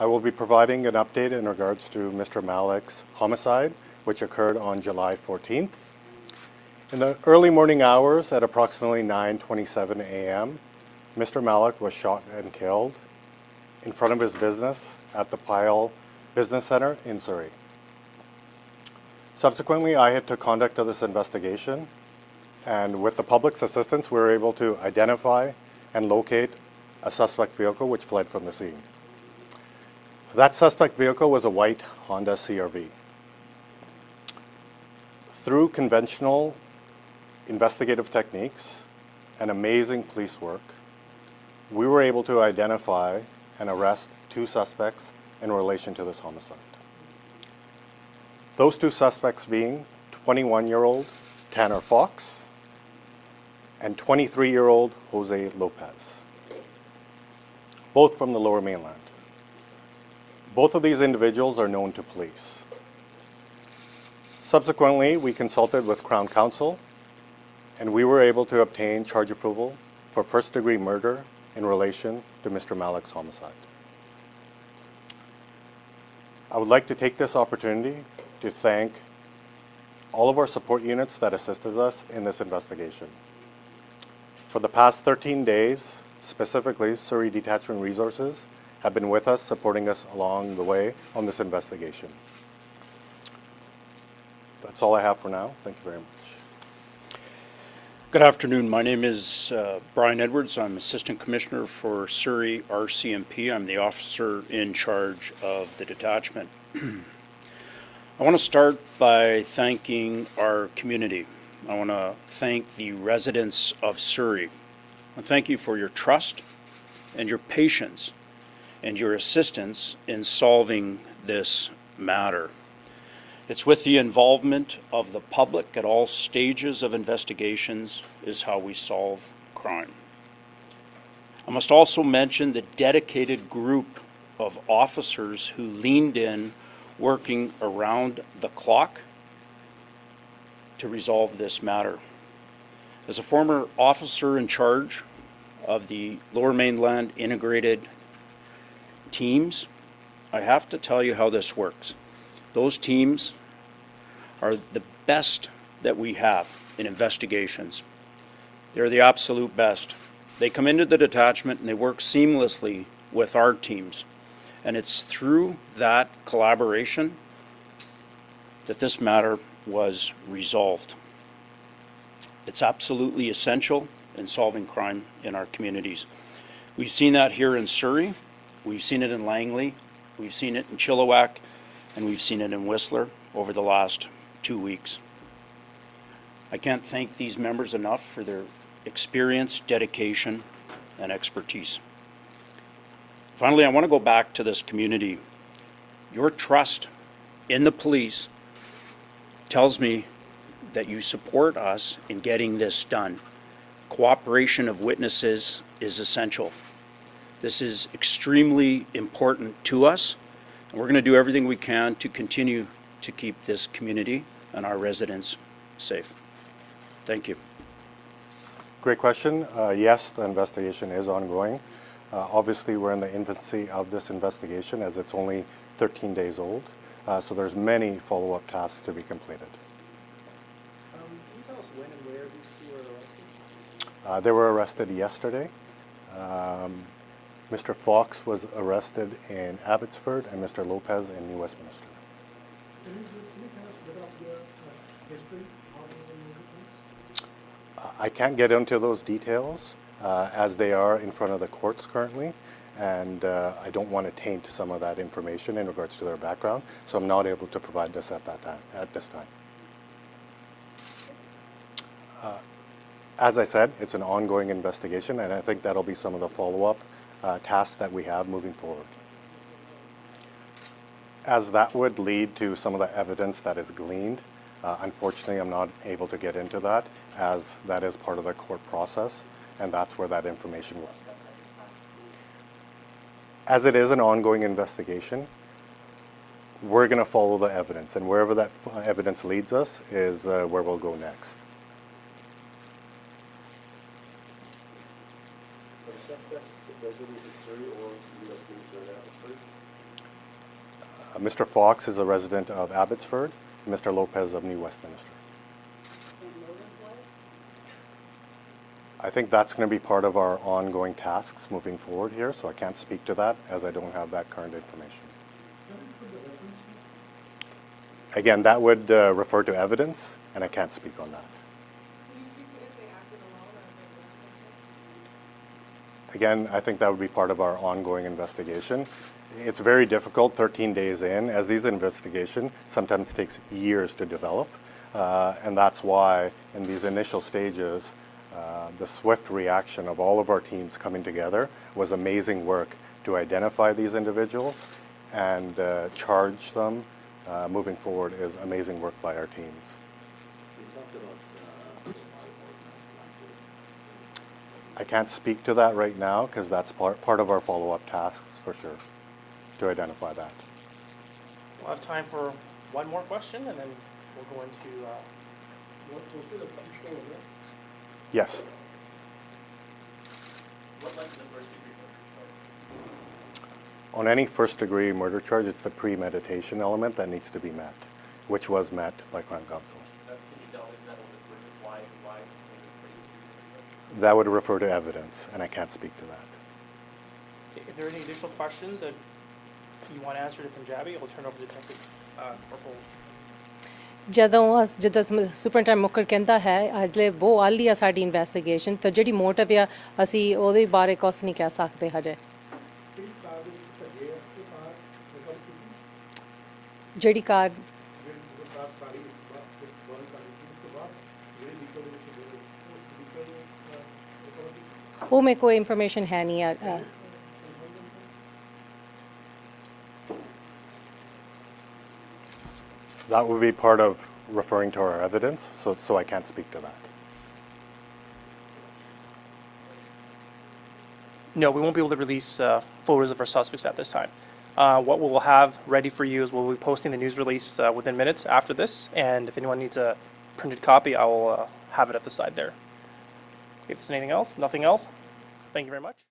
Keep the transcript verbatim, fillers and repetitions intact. I will be providing an update in regards to Mister Malik's homicide, which occurred on July fourteenth. In the early morning hours at approximately nine twenty-seven a m, Mister Malik was shot and killed in front of his business at the Pyle Business Centre in Surrey. Subsequently, I had took conduct of this investigation, and with the public's assistance, we were able to identify and locate a suspect vehicle which fled from the scene. That suspect vehicle was a white Honda C R V. Through conventional investigative techniques and amazing police work, we were able to identify and arrest two suspects in relation to this homicide. Those two suspects being twenty-one-year-old Tanner Fox and twenty-three-year-old Jose Lopez, both from the Lower Mainland. Both of these individuals are known to police. Subsequently, we consulted with Crown Counsel, and we were able to obtain charge approval for first-degree murder in relation to Mister Malik's homicide. I would like to take this opportunity to thank all of our support units that assisted us in this investigation. For the past thirteen days, specifically, Surrey Detachment Resources have been with us, supporting us along the way on this investigation. That's all I have for now. Thank you very much. Good afternoon. My name is uh, Brian Edwards. I'm Assistant Commissioner for Surrey R C M P. I'm the officer in charge of the detachment. I want to start by thanking our community. I want to thank the residents of Surrey. And thank you for your trust and your patience and your assistance in solving this matter. It's with the involvement of the public at all stages of investigations is how we solve crime. I must also mention the dedicated group of officers who leaned in, working around the clock to resolve this matter. As a former officer in charge of the Lower Mainland Integrated Teams, I have to tell you how this works. Those teams are the best that we have in investigations. They're the absolute best. They come into the detachment and they work seamlessly with our teams. And it's through that collaboration that this matter was resolved. It's absolutely essential in solving crime in our communities. We've seen that here in Surrey. We've seen it in Langley. We've seen it in Chilliwack. And we've seen it in Whistler over the last two weeks. I can't thank these members enough for their experience, dedication, and expertise. Finally, I want to go back to this community. Your trust in the police tells me that you support us in getting this done. Cooperation of witnesses is essential. This is extremely important to us. And we're going to do everything we can to continue to keep this community and our residents safe. Thank you. Great question. Uh, yes, the investigation is ongoing. Uh, obviously, we're in the infancy of this investigation as it's only thirteen days old. Uh, so there's many follow-up tasks to be completed. When and where these two were arrested? Uh, they were arrested yesterday. Um, Mister Fox was arrested in Abbotsford and Mister Lopez in New Westminster. Can you, can you tell us a bit about your uh, history of the uh, I can't get into those details uh, as they are in front of the courts currently, and uh, I don't want to taint some of that information in regards to their background, so I'm not able to provide this at that time, at this time. Uh, as I said, it's an ongoing investigation, and I think that'll be some of the follow-up uh, tasks that we have moving forward, as that would lead to some of the evidence that is gleaned. Uh, unfortunately, I'm not able to get into that, as that is part of the court process, and that's where that information was. As it is an ongoing investigation, we're going to follow the evidence, and wherever that evidence leads us is uh, where we'll go next. Suspects residents in Surrey or New Westminster and Abbotsford? Mister Fox is a resident of Abbotsford, and Mister Lopez of New Westminster. I think that's going to be part of our ongoing tasks moving forward here, so I can't speak to that as I don't have that current information. Again, that would uh, refer to evidence, and I can't speak on that. Can you speak to if they acted alone or if they were suspects? Again, I think that would be part of our ongoing investigation. It's very difficult thirteen days in, as these investigations sometimes takes years to develop, uh, and that's why in these initial stages, Uh, the swift reaction of all of our teams coming together was amazing work to identify these individuals and uh, charge them uh, moving forward is amazing work by our teams. I can't speak to that right now because that's part, part of our follow-up tasks for sure, to identify that. We'll have time for one more question and then we'll go into... Uh, what we'll see the punch of this. Yes. What led to the first degree murder charge? On any first degree murder charge, it's the premeditation element that needs to be met, which was met by Crown Counsel. Uh, can you tell us that would refer to why, why the first degree murder? That would refer to evidence, and I can't speak to that. Okay, if there are any additional questions that you want answered in Punjabi, I'll turn over to Detective uh, Purple. ਜਦੋਂ ਜਿੱਦਾਂ superintendent ਮੁਕਰ ਕਹਿੰਦਾ ਹੈ ਹਜੇ ਬਹੁਤ ਆਲੀ ਆ ਸਾਡੀ ਇਨਵੈਸਟੀਗੇਸ਼ਨ ਤਾਂ ਜਿਹੜੀ ਮੋਟਿਵ ਆ ਅਸੀਂ ਉਹਦੇ ਬਾਰੇ ਕੁਛ ਨਹੀਂ ਕਹਿ ਸਕਦੇ ਹਜੇ ਜਿਹੜੀ ਕਾਰ ਉਹ ਮੇ ਕੋਈ ਇਨਫੋਰਮੇਸ਼ਨ ਹੈ ਨਹੀਂ ਆ That would be part of referring to our evidence, so, so I can't speak to that. No, we won't be able to release uh, photos of our suspects at this time. Uh, what we'll have ready for you is we'll be posting the news release uh, within minutes after this, and if anyone needs a printed copy, I will uh, have it at the side there. If there's anything else, nothing else, thank you very much.